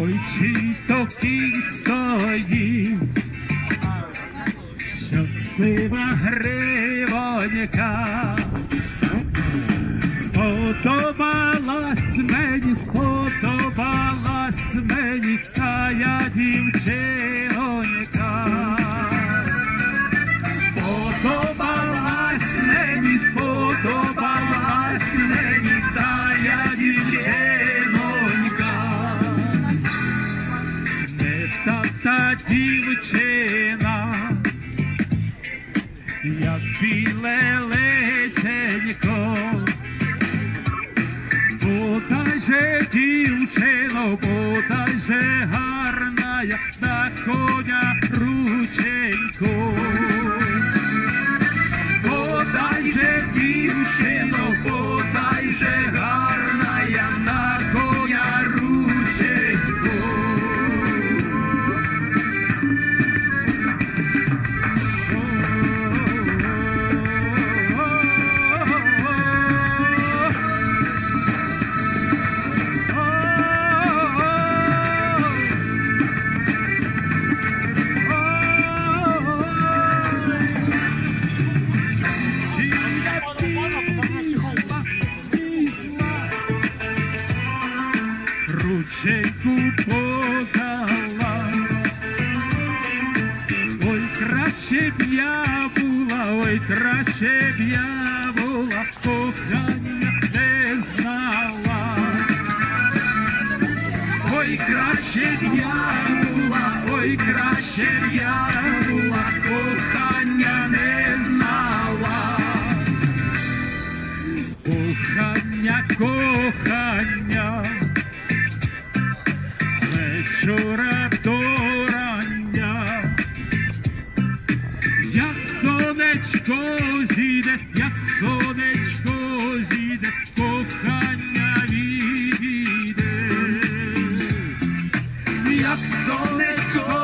очень токийскої, що сива гривонька сподобалась мені тая дівчинка, сподобалась мені тая дівчинка, не та дівчина, як біле личенько. Дівчино, бодай же гарна, на коня рученько. Бодай же дівчино, бодай же гарна, на коня рученько. Рученьку подала, ой, краще б я була, ой, краще б я була, кохання не знала. Ой, краще б я була, ой, краще б я була, кохання не знала. Кохання, кохання, вчора до рання, як сонечко зійде, як сонечко зійде, кохання відійде, як сонечко.